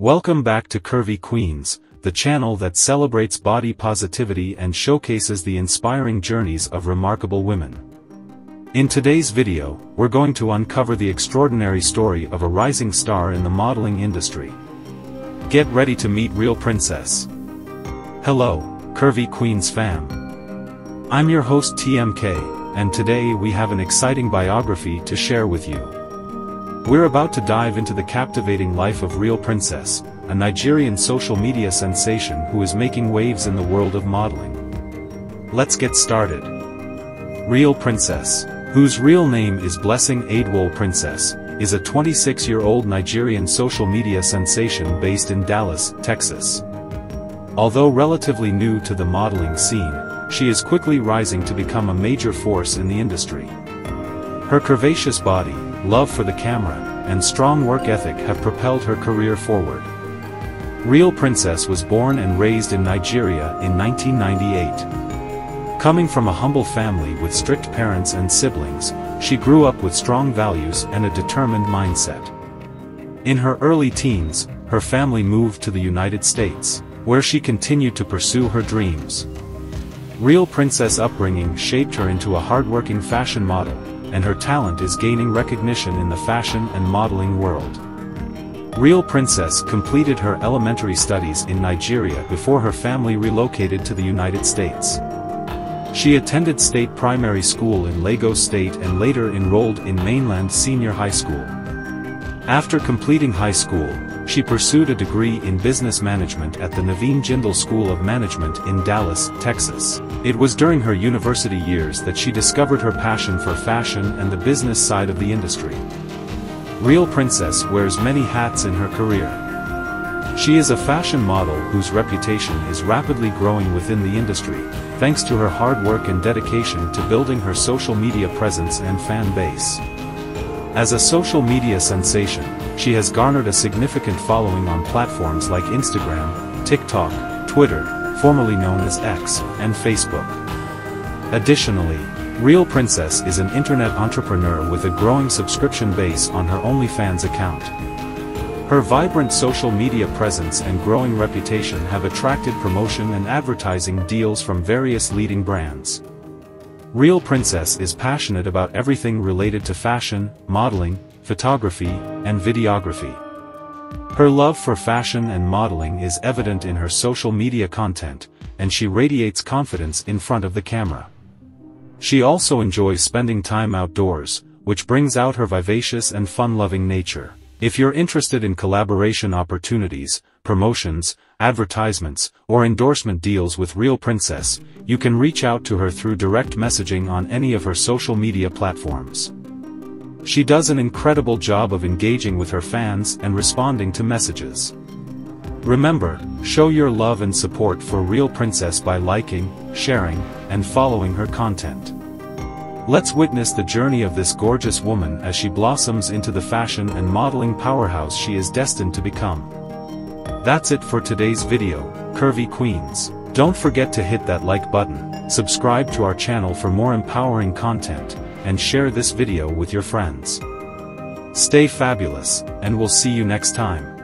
Welcome back to Curvy Queens, the channel that celebrates body positivity and showcases the inspiring journeys of remarkable women. In today's video, we're going to uncover the extraordinary story of a rising star in the modeling industry. Get ready to meet real princess. Hello, Curvy Queens fam. I'm your host TMK, and today we have an exciting biography to share with you. We're about to dive into the captivating life of Real Princess, a Nigerian social media sensation who is making waves in the world of modeling. Let's get started. Real Princess, whose real name is Blessing Ade Wole Princess, is a 26-year-old Nigerian social media sensation based in Dallas, Texas. Although relatively new to the modeling scene, she is quickly rising to become a major force in the industry. Her curvaceous body, love for the camera, and strong work ethic have propelled her career forward. Real Princess was born and raised in Nigeria in 1998. Coming from a humble family with strict parents and siblings, she grew up with strong values and a determined mindset. In her early teens, her family moved to the United States, where she continued to pursue her dreams. Real Princess' upbringing shaped her into a hardworking fashion model, and her talent is gaining recognition in the fashion and modeling world. Real Princess completed her elementary studies in Nigeria before her family relocated to the United States. She attended state primary school in Lagos State and later enrolled in Mainland Senior High School. After completing high school, she pursued a degree in business management at the Naveen Jindal School of Management in Dallas, Texas. It was during her university years that she discovered her passion for fashion and the business side of the industry. Real Princess wears many hats in her career. She is a fashion model whose reputation is rapidly growing within the industry, thanks to her hard work and dedication to building her social media presence and fan base. As a social media sensation, she has garnered a significant following on platforms like Instagram, TikTok, Twitter, formerly known as X, and Facebook. Additionally, Real Princess is an internet entrepreneur with a growing subscription base on her OnlyFans account. Her vibrant social media presence and growing reputation have attracted promotion and advertising deals from various leading brands. Real Princess is passionate about everything related to fashion, modeling, photography, and videography. Her love for fashion and modeling is evident in her social media content, and she radiates confidence in front of the camera. She also enjoys spending time outdoors, which brings out her vivacious and fun-loving nature. If you're interested in collaboration opportunities, promotions, advertisements, or endorsement deals with Real Princess, you can reach out to her through direct messaging on any of her social media platforms. She does an incredible job of engaging with her fans and responding to messages. Remember, show your love and support for Real Princess by liking, sharing, and following her content. Let's witness the journey of this gorgeous woman as she blossoms into the fashion and modeling powerhouse she is destined to become. That's it for today's video, Curvy Queens. Don't forget to hit that like button, subscribe to our channel for more empowering content, and share this video with your friends. Stay fabulous, and we'll see you next time.